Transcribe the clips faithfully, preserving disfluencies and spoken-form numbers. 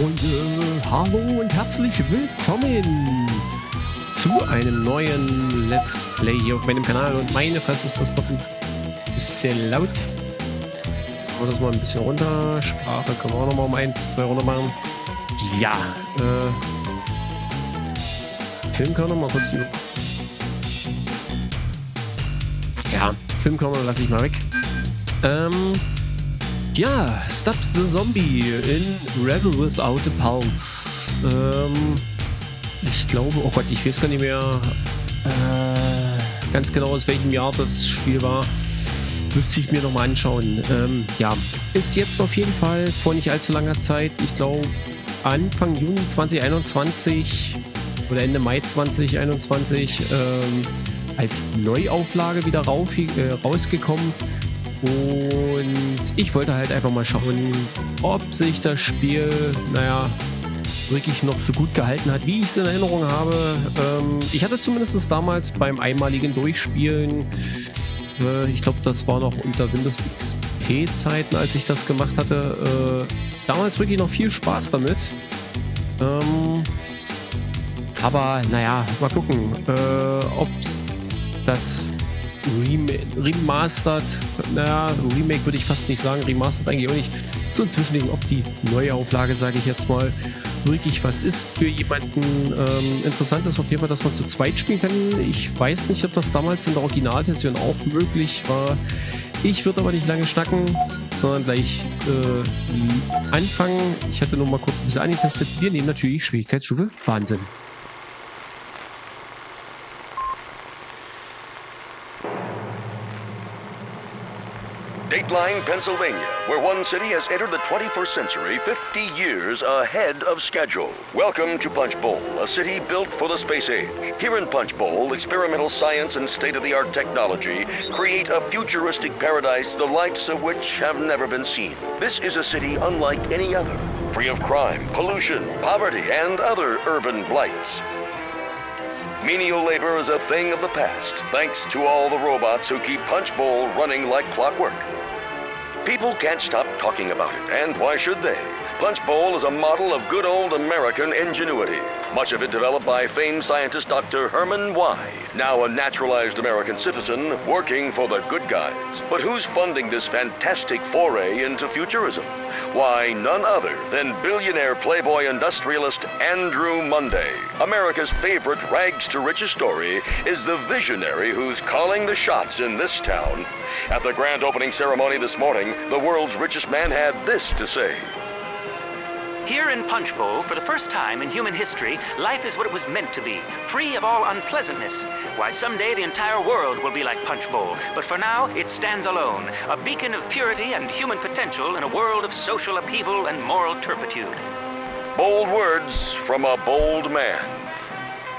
Freunde, hallo und herzlich willkommen zu einem neuen Let's Play hier auf meinem Kanal. Und meine Fresse, ist das doch ein bisschen laut. Machen wir das mal ein bisschen runter. Sprache können wir auch nochmal um eins, zwei runter machen. Ja, äh, Film können wir mal kurz über. Ja, Film können wir, lasse ich mal weg. Ähm... Ja, Stubbs the Zombie in Rebel Without a Pulse. Ähm, ich glaube, oh Gott, ich weiß gar nicht mehr äh, ganz genau, aus welchem Jahr das Spiel war. Müsste ich mir nochmal anschauen. Ähm, ja, ist jetzt auf jeden Fall vor nicht allzu langer Zeit, ich glaube Anfang Juni zwanzig einundzwanzig oder Ende Mai zwanzig einundzwanzig ähm, als Neuauflage wieder rauf, äh, rausgekommen. Und ich wollte halt einfach mal schauen, ob sich das Spiel, naja, wirklich noch so gut gehalten hat, wie ich es in Erinnerung habe. Ähm, ich hatte zumindest damals beim einmaligen Durchspielen, äh, ich glaube, das war noch unter Windows X P-Zeiten, als ich das gemacht hatte, äh, damals wirklich noch viel Spaß damit. Ähm, aber naja, mal gucken, äh, ob das Remastered, naja, Remake würde ich fast nicht sagen, Remastered eigentlich auch nicht. So inzwischen eben, ob die neue Auflage, sage ich jetzt mal, wirklich was ist für jemanden. Ähm, interessant ist auf jeden Fall, dass man zu zweit spielen kann. Ich weiß nicht, ob das damals in der Originalversion auch möglich war. Ich würde aber nicht lange schnacken, sondern gleich äh, anfangen. Ich hatte nur mal kurz ein bisschen angetestet. Wir nehmen natürlich Schwierigkeitsstufe Wahnsinn. Dateline, Pennsylvania, where one city has entered the twenty-first century fifty years ahead of schedule. Welcome to Punchbowl, a city built for the space age. Here in Punchbowl, experimental science and state-of-the-art technology create a futuristic paradise the likes of which have never been seen. This is a city unlike any other, free of crime, pollution, poverty, and other urban blights. Menial labor is a thing of the past, thanks to all the robots who keep Punchbowl running like clockwork. People can't stop talking about it, and why should they? Punchbowl is a model of good old American ingenuity, much of it developed by famed scientist Doctor Herman Y., now a naturalized American citizen working for the good guys. But who's funding this fantastic foray into futurism? Why, none other than billionaire playboy industrialist Andrew Monday. America's favorite rags-to-riches story is the visionary who's calling the shots in this town. At the grand opening ceremony this morning, the world's richest man had this to say. Here in Punchbowl, for the first time in human history, life is what it was meant to be, free of all unpleasantness. Why, someday the entire world will be like Punchbowl, but for now, it stands alone, a beacon of purity and human potential in a world of social upheaval and moral turpitude. Bold words from a bold man.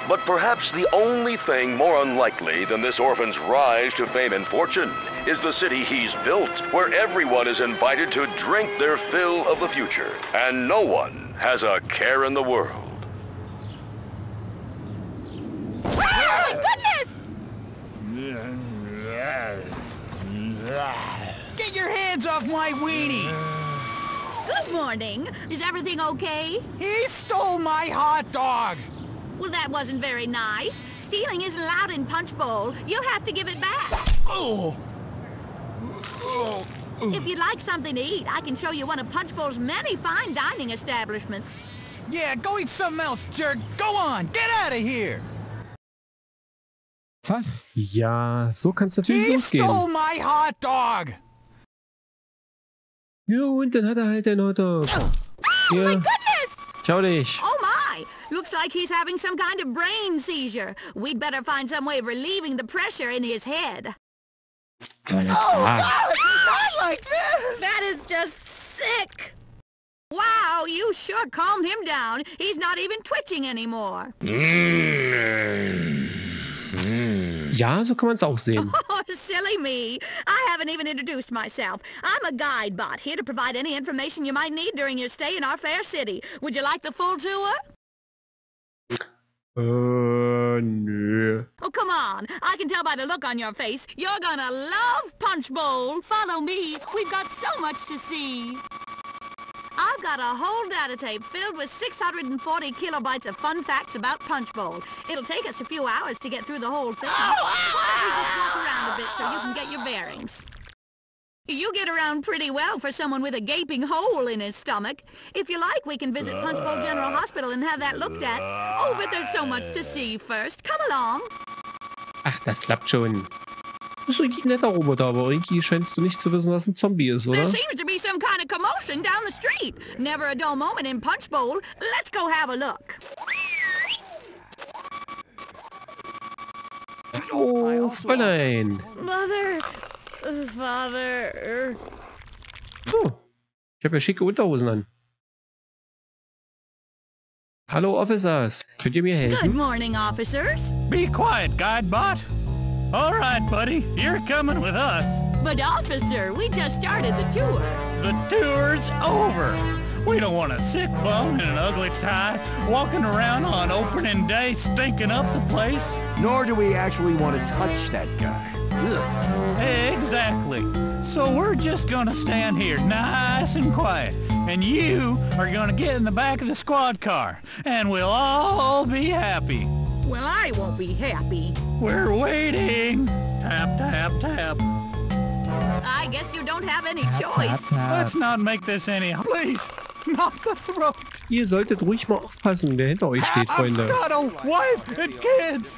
But perhaps the only thing more unlikely than this orphan's rise to fame and fortune is the city he's built, where everyone is invited to drink their fill of the future, and no one has a care in the world. Oh my goodness! Get your hands off my weenie! Good morning. Is everything okay? He stole my hot dog! Well, that wasn't very nice. Stealing isn't allowed in Punchbowl. You'll have to give it back. Oh. Oh. If you'd like something to eat, I can show you one of Punchbowl's many fine dining establishments. Yeah, go eat something else, jerk. Go on, get out of here. Was? Ja, so kann's natürlich he losgehen. He stole my hot dog. Ja, und dann hat er halt den Hot Dog. Oh, yeah. My goodness! Schau dich. Oh, looks like he's having some kind of brain seizure. We'd better find some way of relieving the pressure in his head. Oh, no, not like this! That is just sick! Wow, you sure calmed him down. He's not even twitching anymore. Ja, so kann man's auch sehen. Oh, silly me. I haven't even introduced myself. I'm a Guidebot, here to provide any information you might need during your stay in our fair city. Would you like the full tour? Uh, no. Oh, come on. I can tell by the look on your face. You're gonna love Punchbowl. Follow me. We've got so much to see. I've I've got a whole data tape filled with six hundred forty kilobytes of fun facts about Punchbowl. It'll take us a few hours to get through the whole thing. Why don't you just walk around a bit so you can get your bearings? You get around pretty well for someone with a gaping hole in his stomach. If you like, we can visit Punchbowl General Hospital and have that looked at. Oh, but there's so much to see first. Come along. Ach, das klappt schon. Das ist wirklich ein netter Roboter, aber irgendwie scheinst du nicht zu wissen, was ein Zombie ist, oder? There seems to be some kind of commotion down the street. Never a dull moment in Punchbowl. Let's go have a look. Hallo, Fräulein. Mother, Father. Oh, ich habe ja schicke Unterhosen an. Hallo, Officers. Könnt ihr mir helfen? Good morning, Officers. Be quiet, Guidebot. All right, buddy, you're coming with us. But officer, we just started the tour. The tour's over. We don't want a sick bum in an ugly tie walking around on opening day stinking up the place. Nor do we actually want to touch that guy. Ugh. Exactly. So we're just gonna stand here nice and quiet. And you are gonna get in the back of the squad car. And we'll all be happy. Well, I won't be happy. We're waiting. Tap, tap, tap. I guess you don't have any tap, choice. Tap, tap. Let's not make this any... Please, not the throat. Ihr solltet ruhig mal aufpassen, wer hinter euch steht, Freunde. I've got a wife and kids.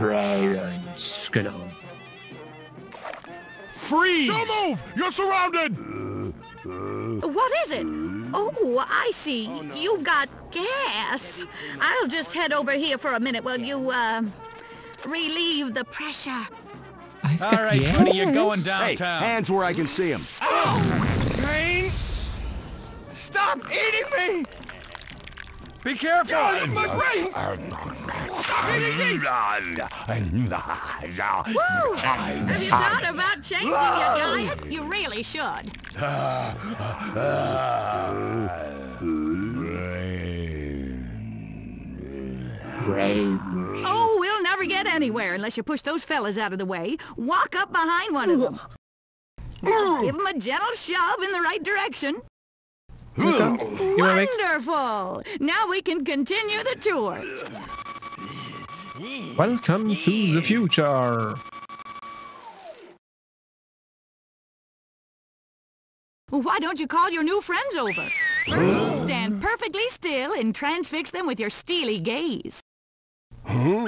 Brains, genau. Freeze! Don't move! You're surrounded! What is it? Oh, I see. Oh, no. You've got gas. I'll just head over here for a minute while you, uh, relieve the pressure. I've got all right, gas. Buddy, you're going downtown. Hey, hands where I can see them. Ow! Jane! Stop eating me! Be careful! Get my brain! Stop eating me! Woo! Have you thought about changing your diet? You really should. Oh, we'll never get anywhere unless you push those fellas out of the way. Walk up behind one of them. Give them a gentle shove in the right direction. Wonderful! Now we can continue the tour. Welcome to the future. Why don't you call your new friends over? First, stand perfectly still and transfix them with your steely gaze. Huh?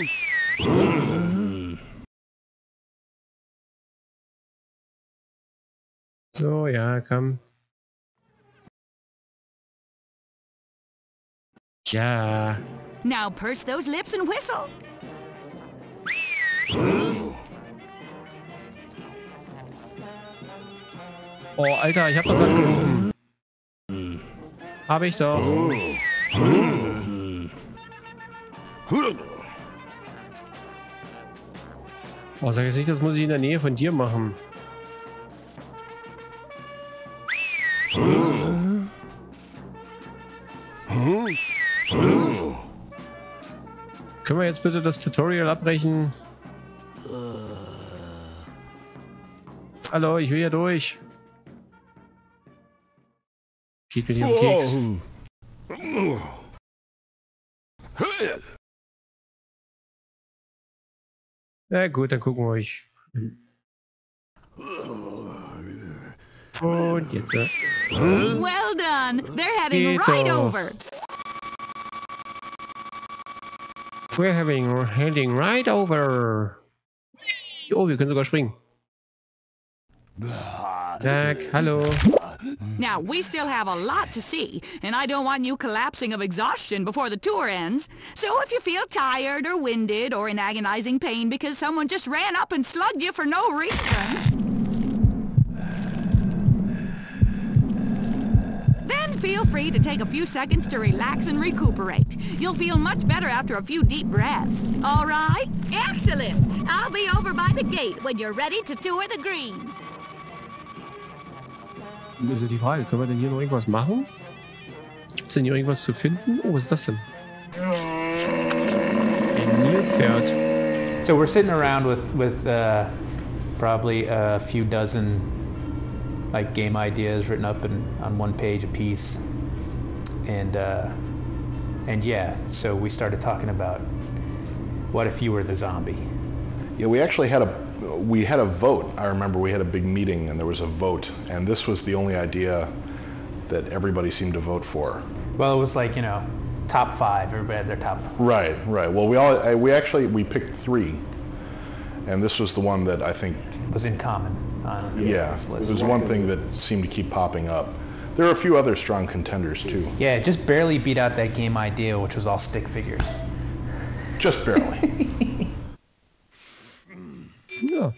So, ja, komm. Yeah. Now purse those lips and whistle. Oh, Alter, ich hab doch was gerufen. Hab ich doch. Oh, sag jetzt nicht, das muss ich in der Nähe von dir machen. Können wir jetzt bitte das Tutorial abbrechen? Hallo, ich will hier durch. Geht mit dem Keks. Na gut, dann gucken wir euch. Und jetzt. Äh. Well done. They're heading right over. We're having, we're heading right over. Oh, wir können sogar springen. Zack, hallo. Now, we still have a lot to see, and I don't want you collapsing of exhaustion before the tour ends. So if you feel tired or winded or in agonizing pain because someone just ran up and slugged you for no reason, then feel free to take a few seconds to relax and recuperate. You'll feel much better after a few deep breaths. All right? Excellent! I'll be over by the gate when you're ready to tour the green. Also die Frage, können wir denn hier noch irgendwas machen? Gibt's denn hier irgendwas zu finden? Oh, was ist das denn? Ein Nilpferd. So we're sitting around with with uh, probably a few dozen like game ideas written up in, on one page a piece. And, uh, and yeah, so we started talking about what if you were the zombie? Yeah, we actually had a we had a vote. I remember we had a big meeting and there was a vote, and this was the only idea that everybody seemed to vote for. Well, it was like, you know, top five. Everybody had their top five. Right, right. Well, we all I, we actually we picked three, and this was the one that I think was in common. On the yeah, list. It was one thing that seemed to keep popping up. There were a few other strong contenders too. Yeah, it just barely beat out that game idea, which was all stick figures. Just barely. Ja,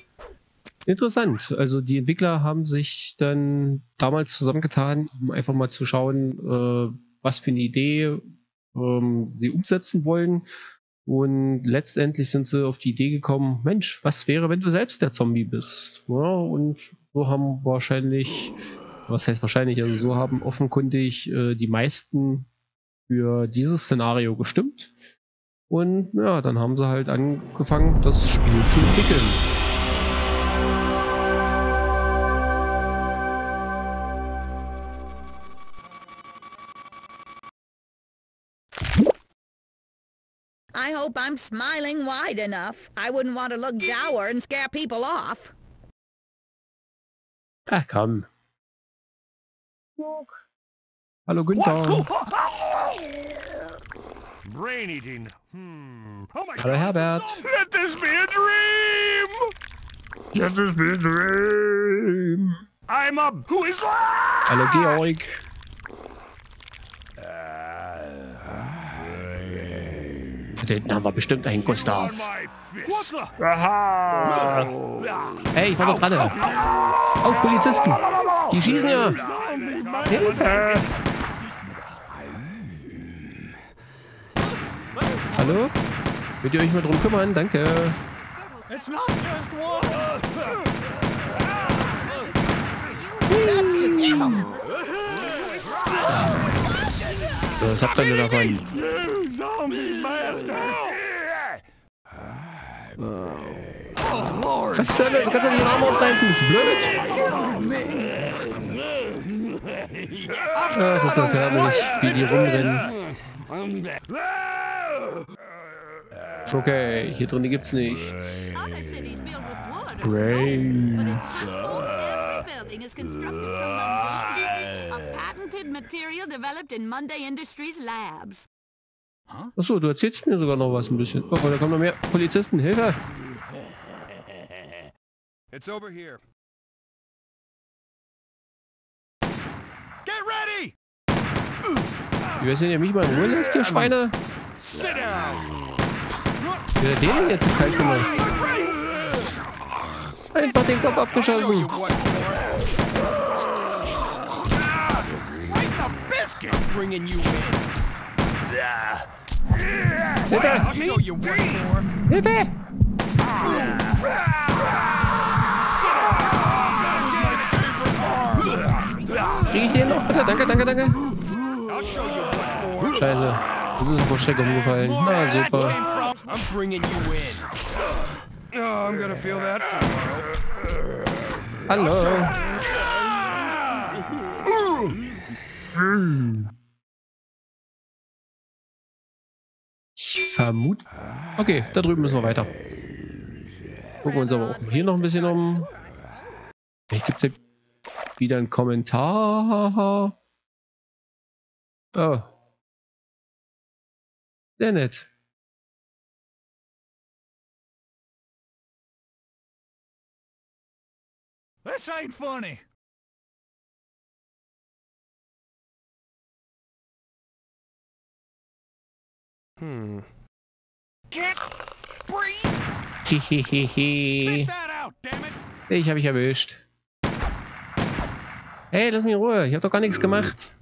interessant. Also die Entwickler haben sich dann damals zusammengetan, um einfach mal zu schauen, äh, was für eine Idee ähm, sie umsetzen wollen. Und letztendlich sind sie auf die Idee gekommen, Mensch, was wäre, wenn du selbst der Zombie bist? Ja, und so haben wahrscheinlich, was heißt wahrscheinlich, also so haben offenkundig äh, die meisten für dieses Szenario gestimmt. Und ja, dann haben sie halt angefangen, das Spiel zu entwickeln. I hope I'm smiling wide enough. I wouldn't want to look dour and scare people off. Ach komm. Hallo Günther. Brain eating. Hmm. Oh my Hello, God. Herbert. Let this be a dream. Let this be a dream. I'm up. Who is that? Hello, Georg. Da hinten haben wir bestimmt einen Gustav. Aha. Hey, ich war doch dran. Oh, Polizisten. Die schießen ja. Hilfe. Hallo? Würdet ihr euch mal drum kümmern? Danke. Was habt ihr davon? Was soll das? Du kannst ja den Arm ausreißen, bist du blöd? Ach, ist das herrlich, wie die rumrennen. Okay, hier drin gibt's nichts. Brain. Achso, du erzählst mir sogar noch was ein bisschen. Oh, da kommen noch mehr Polizisten. Hilfe! It's over here. Get ready! Wie weiß denn ihr mich mal in Ruhe lässt, ihr Schweine? Sit down! Wer hat den denn jetzt so kalt gemacht? Einfach den Kopf abgeschossen. Hilfe! Hilfe! Krieg ich den noch? Bitte? Danke, danke, danke. Scheiße. Das ist ein Vorschlag umgefallen. Na super. I'm bringing you in. Oh, I'm gonna feel that tomorrow. Hallo. Ich vermute. Okay, da drüben müssen wir weiter. Gucken wir uns aber auch hier noch ein bisschen um. Vielleicht gibt es wieder einen Kommentar. Oh. Sehr nett. This ain't funny. Hmm. Can't breathe. Hehehehe. Ich hab mich erwischt. Hey, lass mich in Ruhe. Ich hab doch gar nichts gemacht.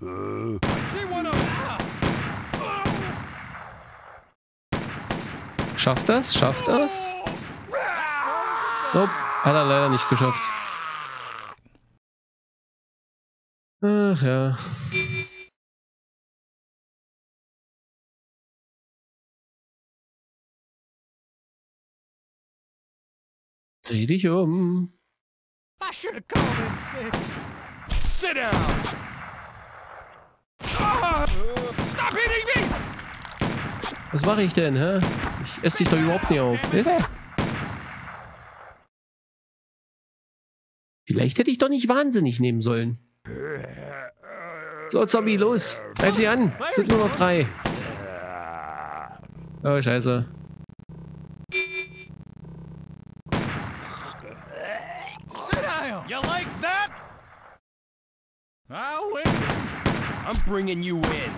Schafft das? Schafft das? Nope. Hat er leider nicht geschafft. Ach ja. Dreh dich um. I should have called it sick. Sit down. Oh, stop hitting me. Was mache ich denn, hä? Ich esse dich doch überhaupt nicht auf. Hilfe! Vielleicht hätte ich doch nicht wahnsinnig nehmen sollen. So, Zombie, los! Greif sie an! Es sind nur noch drei. Oh, scheiße. You like that? I'll win. I'm bringing you in.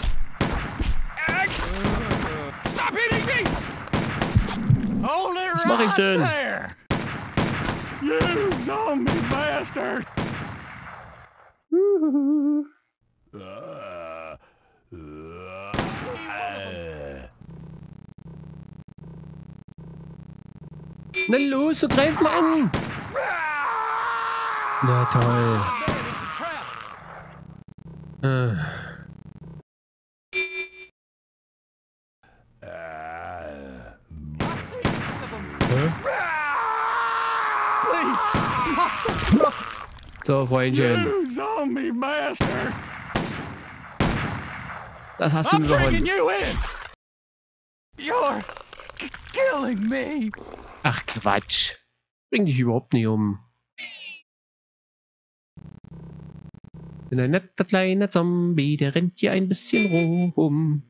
Stop hitting me! Hold it right. Was mache ich denn? There. You zombie bastard! Na los, so greif mal an! Na toll. Äh. So, Freundchen. Das hast du mir geholfen. Ach Quatsch. Bring dich überhaupt nicht um. Bin ein netter kleiner Zombie, der rennt hier ein bisschen rum.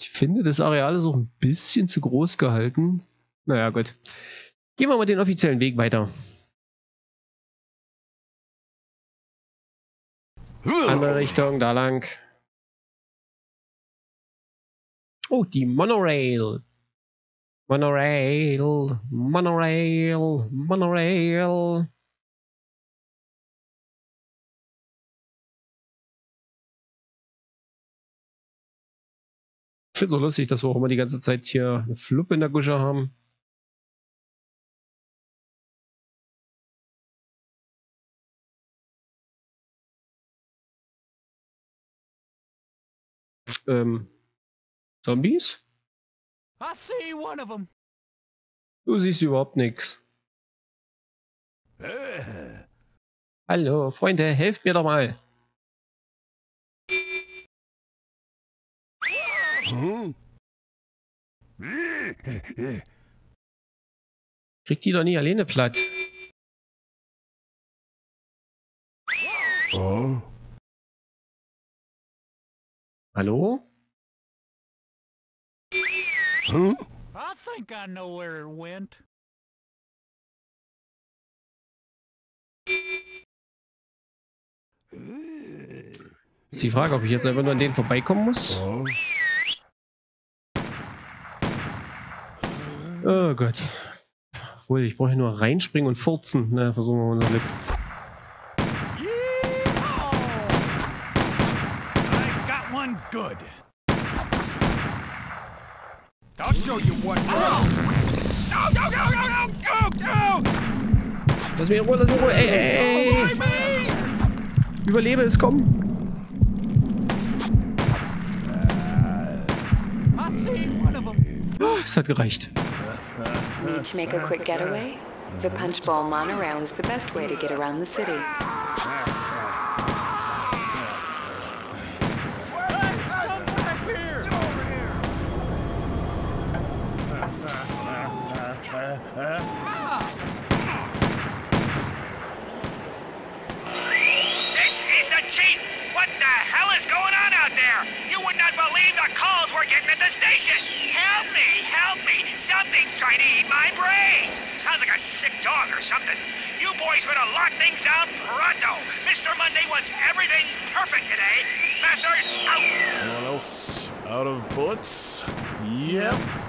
Ich finde, das Areal ist auch ein bisschen zu groß gehalten. Naja, gut. Gehen wir mal den offiziellen Weg weiter. Andere Richtung, da lang. Oh, die Monorail. Monorail. Monorail. Monorail. Ich finde es so lustig, dass wir auch immer die ganze Zeit hier eine Fluppe in der Gusche haben. Ähm. Zombies? I see one of them. Du siehst überhaupt nichts. Uh. Hallo, Freunde, helft mir doch mal. Hm? Krieg die doch nie alleine platt. Oh. Hallo? Hm? I think I know where it went. Ist die Frage, ob ich jetzt einfach nur an denen vorbeikommen muss? Oh, oh Gott. Obwohl, ich brauche nur reinspringen und furzen. Na, versuchen wir mal unser Glück. I got one good. I'll show you what. Oh. No, no, no, no, no, no, no! Lass mich in Ruhe, lass mich in Ruhe. Ey, ey, ey. Überlebe es, komm. Oh, es hat gereicht. Need to make a quick getaway? The Punchbowl Monorail is the best way to get around the city. Out of bullets. Yep.